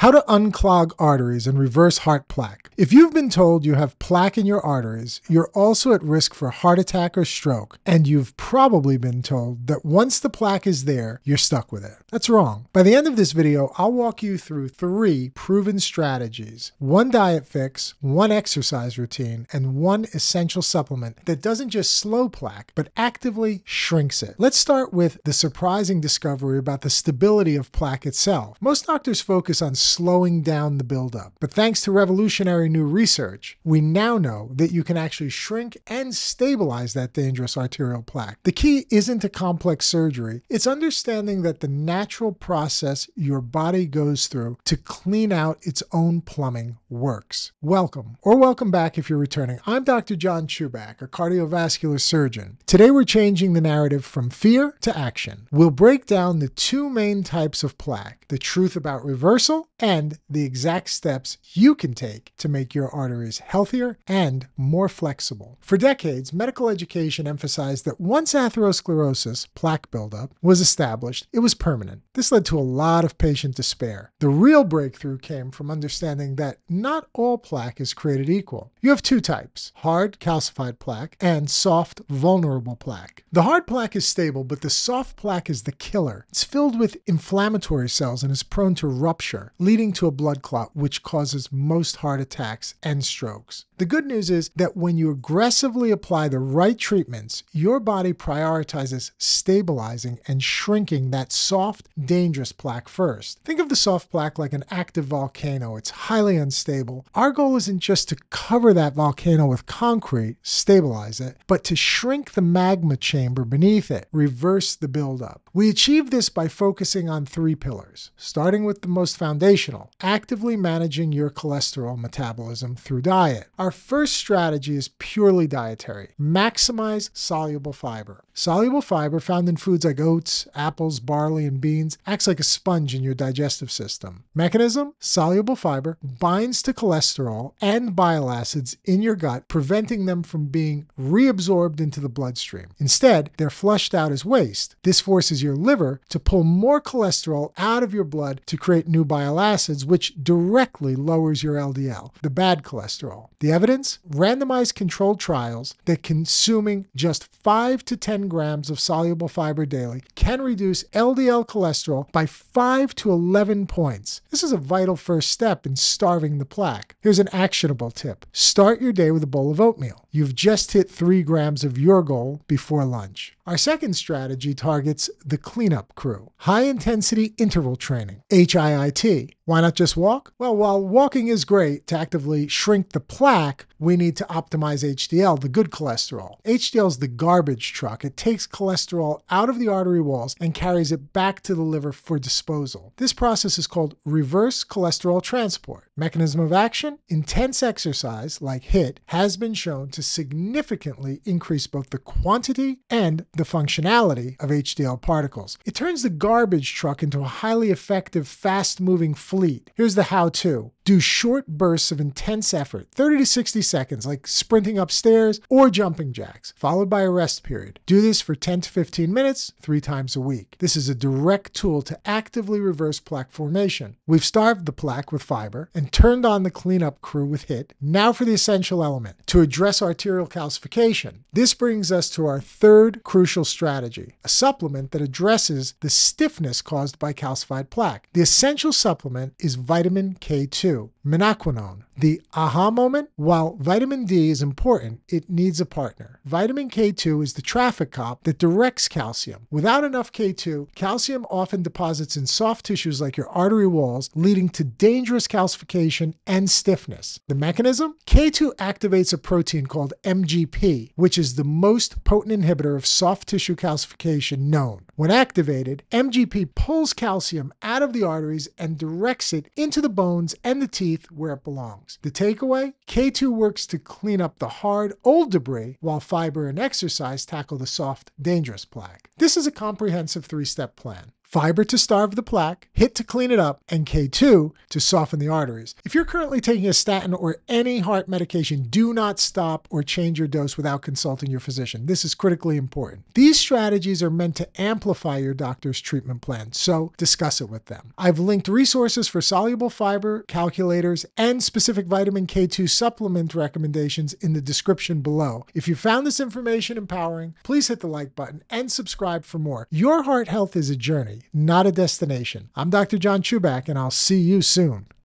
How to unclog arteries and reverse heart plaque. If you've been told you have plaque in your arteries, you're also at risk for heart attack or stroke, and you've probably been told that once the plaque is there, you're stuck with it. That's wrong. By the end of this video, I'll walk you through 3 proven strategies, 1 diet fix, 1 exercise routine, and 1 essential supplement that doesn't just slow plaque, but actively shrinks it. Let's start with the surprising discovery about the stability of plaque itself. Most doctors focus on slowing down the buildup. But thanks to revolutionary new research, we now know that you can actually shrink and stabilize that dangerous arterial plaque. The key isn't a complex surgery. It's understanding that the natural process your body goes through to clean out its own plumbing works. Welcome, or welcome back if you're returning. I'm Dr. John Chuback, a cardiovascular surgeon. Today we're changing the narrative from fear to action. We'll break down the 2 main types of plaque, the truth about reversal and the exact steps you can take to make your arteries healthier and more flexible. For decades, medical education emphasized that once atherosclerosis, plaque buildup, was established, it was permanent. This led to a lot of patient despair. The real breakthrough came from understanding that not all plaque is created equal. You have 2 types, hard calcified plaque and soft vulnerable plaque. The hard plaque is stable, but the soft plaque is the killer. It's filled with inflammatory cells and is prone to rupture, leading to a blood clot, which causes most heart attacks and strokes. The good news is that when you aggressively apply the right treatments, your body prioritizes stabilizing and shrinking that soft, dangerous plaque first. Think of the soft plaque like an active volcano. It's highly unstable. Our goal isn't just to cover that volcano with concrete, stabilize it, but to shrink the magma chamber beneath it, reverse the buildup. We achieve this by focusing on 3 pillars, starting with the most foundational, actively managing your cholesterol metabolism through diet. Our first strategy is purely dietary. Maximize soluble fiber. Soluble fiber found in foods like oats, apples, barley, and beans acts like a sponge in your digestive system. Mechanism? Soluble fiber binds to cholesterol and bile acids in your gut, preventing them from being reabsorbed into the bloodstream. Instead, they're flushed out as waste. This forces your liver to pull more cholesterol out of your blood to create new bile acids, which directly lowers your LDL, the bad cholesterol. The evidence? Randomized controlled trials that consuming just 5 to 10 grams of soluble fiber daily can reduce LDL cholesterol by 5 to 11 points. This is a vital first step in starving the plaque. Here's an actionable tip. Start your day with a bowl of oatmeal. You've just hit 3 grams of your goal before lunch. Our second strategy targets the cleanup crew. High-intensity interval training, HIIT. Why not just walk? Well, while walking is great to actively shrink the plaque, we need to optimize HDL, the good cholesterol. HDL is the garbage truck. It takes cholesterol out of the artery walls and carries it back to the liver for disposal. This process is called reverse cholesterol transport. Mechanism of action? Intense exercise, like HIIT, has been shown to significantly increase both the quantity and the functionality of HDL particles. It turns the garbage truck into a highly effective, fast-moving fleet. Here's the how-to. Do short bursts of intense effort, 30 to 60 seconds, like sprinting upstairs or jumping jacks, followed by a rest period. Do this for 10 to 15 minutes, 3 times a week. This is a direct tool to actively reverse plaque formation. We've starved the plaque with fiber and turned on the cleanup crew with HIIT. Now for the essential element, to address arterial calcification. This brings us to our 3rd crucial strategy, a supplement that addresses the stiffness caused by calcified plaque. The essential supplement is vitamin K2. Menaquinone. The aha moment? While vitamin D is important, it needs a partner. Vitamin K2 is the traffic cop that directs calcium. Without enough K2, calcium often deposits in soft tissues like your artery walls, leading to dangerous calcification and stiffness. The mechanism? K2 activates a protein called MGP, which is the most potent inhibitor of soft tissue calcification known. When activated, MGP pulls calcium out of the arteries and directs it into the bones and the teeth where it belongs. The takeaway? K2 works to clean up the hard, old debris, while fiber and exercise tackle the soft, dangerous plaque. This is a comprehensive 3-step plan. fiber to starve the plaque, HIIT to clean it up, and K2 to soften the arteries. If you're currently taking a statin or any heart medication, do not stop or change your dose without consulting your physician. This is critically important. These strategies are meant to amplify your doctor's treatment plan, so discuss it with them. I've linked resources for soluble fiber calculators and specific vitamin K2 supplement recommendations in the description below. If you found this information empowering, please hit the like button and subscribe for more. Your heart health is a journey, not a destination. I'm Dr. John Chuback, and I'll see you soon.